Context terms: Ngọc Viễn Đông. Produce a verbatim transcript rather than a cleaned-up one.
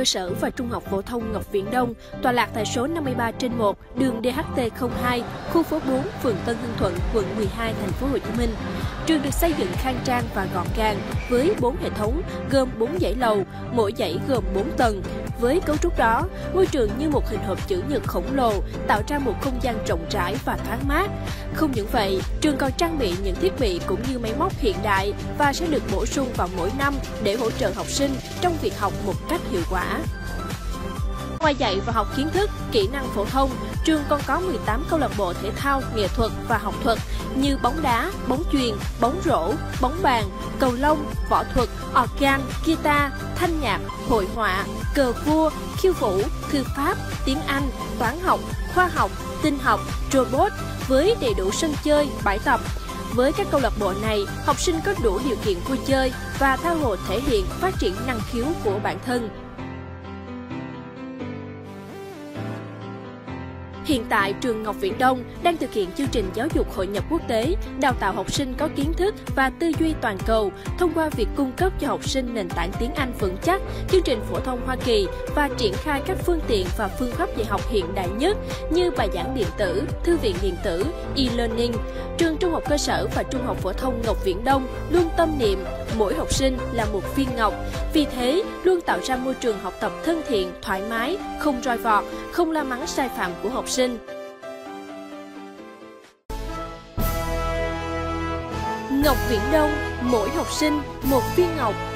cơ sở và trung học phổ thông Ngọc Viễn Đông, tọa lạc tại số năm mươi ba trên một, đường D H T không hai, khu phố bốn, phường Tân Hưng Thuận, quận mười hai, thành phố Hồ Chí Minh. Trường được xây dựng khang trang và gọn gàng với bốn hệ thống gồm bốn dãy lầu, mỗi dãy gồm bốn tầng. Với cấu trúc đó, ngôi trường như một hình hộp chữ nhật khổng lồ, tạo ra một không gian rộng rãi và thoáng mát. Không những vậy, trường còn trang bị những thiết bị cũng như máy móc hiện đại và sẽ được bổ sung vào mỗi năm để hỗ trợ học sinh trong việc học một cách hiệu quả. Ngoài dạy và học kiến thức, kỹ năng phổ thông, trường còn có mười tám câu lạc bộ thể thao, nghệ thuật và học thuật như bóng đá, bóng chuyền, bóng rổ, bóng bàn, cầu lông, võ thuật, organ, guitar, thanh nhạc, hội họa, cờ vua, khiêu vũ, thư pháp, tiếng Anh, toán học, khoa học, tin học, robot với đầy đủ sân chơi, bãi tập. Với các câu lạc bộ này, học sinh có đủ điều kiện vui chơi và tha hồ thể hiện phát triển năng khiếu của bản thân. Hiện tại, trường Ngọc Viễn Đông đang thực hiện chương trình giáo dục hội nhập quốc tế, đào tạo học sinh có kiến thức và tư duy toàn cầu thông qua việc cung cấp cho học sinh nền tảng tiếng Anh vững chắc, chương trình phổ thông Hoa Kỳ và triển khai các phương tiện và phương pháp dạy học hiện đại nhất như bài giảng điện tử, thư viện điện tử, e-learning. Trường Trung học cơ sở và Trung học phổ thông Ngọc Viễn Đông luôn tâm niệm mỗi học sinh là một viên ngọc, vì thế luôn tạo ra môi trường học tập thân thiện, thoải mái, không roi vọt, không la mắng sai phạm của học sinh. Ngọc Viễn Đông, mỗi học sinh một viên ngọc.